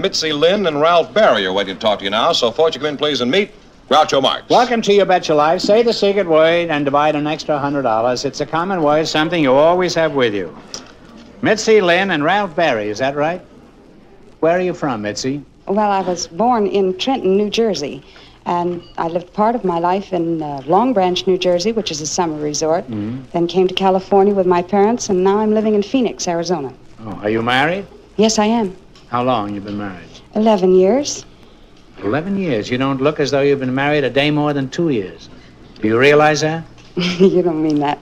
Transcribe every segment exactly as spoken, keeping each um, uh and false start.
Mitzi Lynn and Ralph Berry are waiting to talk to you now, so forth you come in, please, and meet Groucho Marx. Welcome to You Bet Your Life. Say the secret word and divide an extra one hundred dollars. It's a common word, something you always have with you. Mitzi Lynn and Ralph Berry, is that right? Where are you from, Mitzi? Well, I was born in Trenton, New Jersey, and I lived part of my life in uh, Long Branch, New Jersey, which is a summer resort, mm-hmm. Then came to California with my parents, and now I'm living in Phoenix, Arizona. Oh, are you married? Yes, I am. How long you been married? Eleven years. Eleven years? You don't look as though you've been married a day more than two years. Do you realize that? You don't mean that.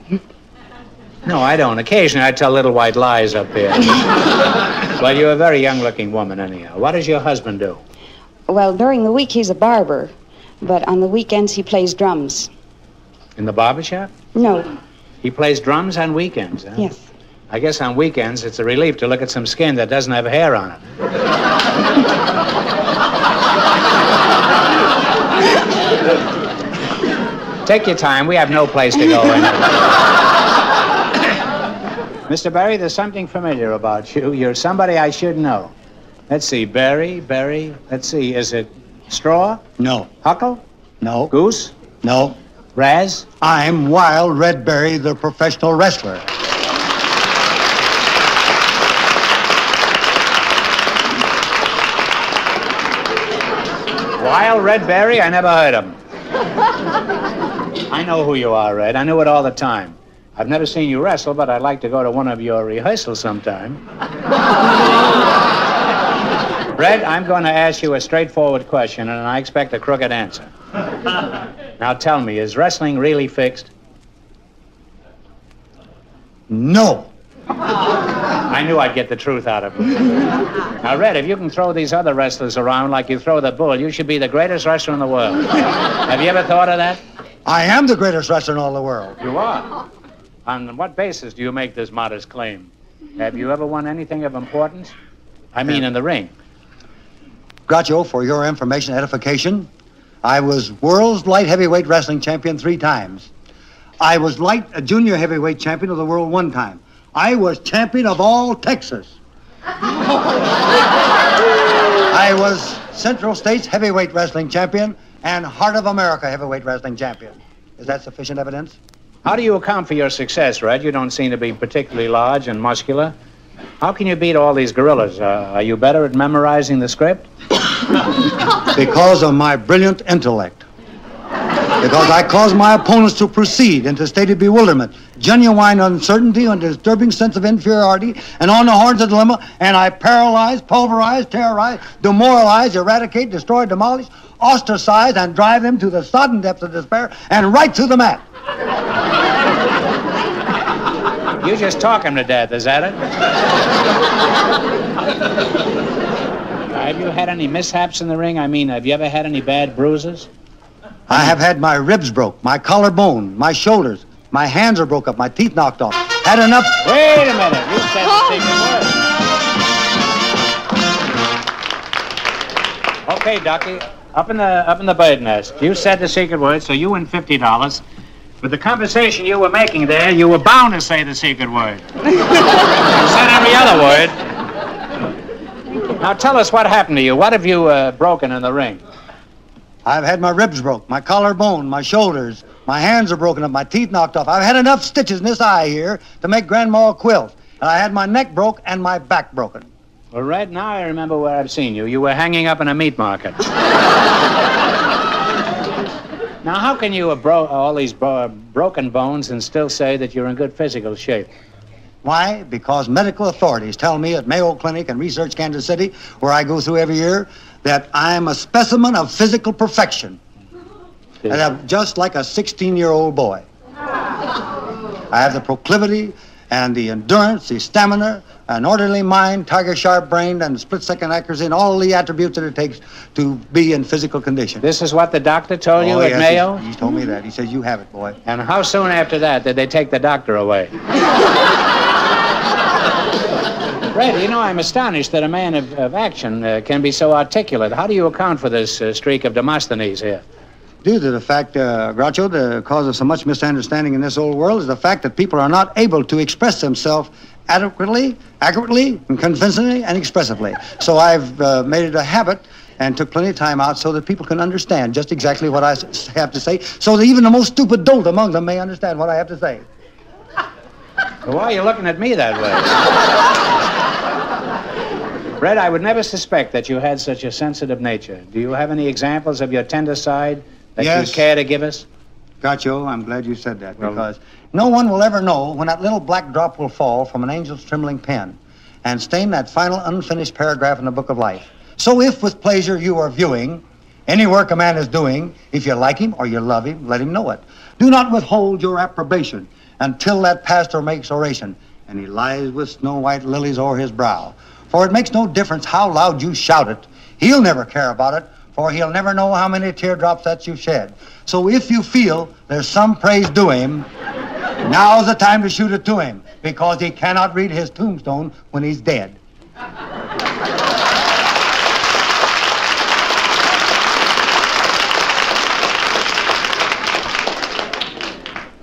No, I don't. Occasionally I tell little white lies up here. Well, you're a very young-looking woman, anyhow. What does your husband do? Well, during the week he's a barber, but on the weekends he plays drums. In the barber shop? No. He plays drums on weekends, huh? Yes. I guess on weekends it's a relief to look at some skin that doesn't have hair on it. Take your time. We have no place to go anyway. Mister Berry, there's something familiar about you. You're somebody I should know. Let's see, Berry, Berry. Let's see, is it Straw? No. Huckle? No. Goose? No. Raz? I'm Wild Red Berry, the professional wrestler. Wild Red Berry? I never heard of him. I know who you are, Red. I knew it all the time. I've never seen you wrestle, but I'd like to go to one of your rehearsals sometime. Red, I'm going to ask you a straightforward question, and I expect a crooked answer. Now tell me, is wrestling really fixed? No. I knew I'd get the truth out of you. Now, Red, if you can throw these other wrestlers around like you throw the bull, you should be the greatest wrestler in the world. Have you ever thought of that? I am the greatest wrestler in all the world. You are? On what basis do you make this modest claim? Have you ever won anything of importance? I mean, in the ring. Groucho, for your information, edification, I was world's light heavyweight wrestling champion three times. I was light a junior heavyweight champion of the world one time. I was champion of all Texas. I was Central States heavyweight wrestling champion and Heart of America heavyweight wrestling champion. Is that sufficient evidence? How do you account for your success, Red? You don't seem to be particularly large and muscular. How can you beat all these gorillas? Uh, are you better at memorizing the script? Because of my brilliant intellect. Because I cause my opponents to proceed into stated bewilderment, genuine uncertainty, and disturbing sense of inferiority, and on the horns of dilemma, and I paralyze, pulverize, terrorize, demoralize, eradicate, destroy, demolish, ostracize, and drive them to the sodden depths of despair, and right through the mat. You just talk him to death, is that it? Have you had any mishaps in the ring? I mean, have you ever had any bad bruises? I have had my ribs broke, my collarbone, my shoulders. My hands are broke up, my teeth knocked off. Had enough... Wait a minute. You said the secret word. Okay, Ducky. Up in the, up in the bird nest. You said the secret word, so you win fifty dollars. With the conversation you were making there, you were bound to say the secret word. You said every other word. Now tell us what happened to you. What have you uh, broken in the ring? I've had my ribs broke, my collarbone, my shoulders. My hands are broken up, my teeth knocked off. I've had enough stitches in this eye here to make Grandma a quilt. And I had my neck broke and my back broken. Well, right now I remember where I've seen you. You were hanging up in a meat market. Now, how can you have bro all these bro broken bones and still say that you're in good physical shape? Why? Because medical authorities tell me at Mayo Clinic and Research Kansas City, where I go through every year, that I'm a specimen of physical perfection. And I'm just like a sixteen-year-old boy. I have the proclivity and the endurance, the stamina, an orderly mind, tiger-sharp brain, and split-second accuracy, and all the attributes that it takes to be in physical condition. This is what the doctor told you at Mayo? He told me that. He says, you have it, boy. And how soon after that did they take the doctor away? Red, you know, I'm astonished that a man of, of action uh, can be so articulate. How do you account for this uh, streak of Demosthenes here? Due to the fact, uh, Groucho, the cause of so much misunderstanding in this old world is the fact that people are not able to express themselves adequately, accurately, and convincingly, and expressively. So I've uh, made it a habit and took plenty of time out so that people can understand just exactly what I have to say, so that even the most stupid dolt among them may understand what I have to say. Well, why are you looking at me that way? Red, I would never suspect that you had such a sensitive nature. Do you have any examples of your tender side that yes. you care to give us? Groucho, I'm glad you said that, because no one will ever know when that little black drop will fall from an angel's trembling pen and stain that final unfinished paragraph in the book of life. So if with pleasure you are viewing any work a man is doing, if you like him or you love him, let him know it. Do not withhold your approbation until that pastor makes oration, and he lies with snow-white lilies o'er his brow. For it makes no difference how loud you shout it. He'll never care about it, for he'll never know how many teardrops that you've shed. So if you feel there's some praise due him, now's the time to shoot it to him, because he cannot read his tombstone when he's dead.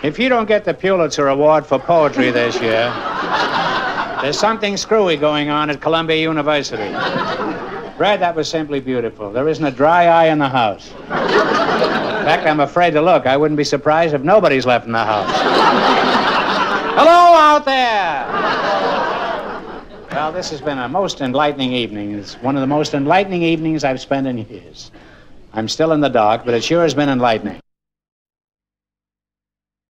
If you don't get the Pulitzer Award for poetry this year, there's something screwy going on at Columbia University. Brad, that was simply beautiful. There isn't a dry eye in the house. In fact, I'm afraid to look. I wouldn't be surprised if nobody's left in the house. Hello out there! Well, this has been a most enlightening evening. It's one of the most enlightening evenings I've spent in years. I'm still in the dark, but it sure has been enlightening.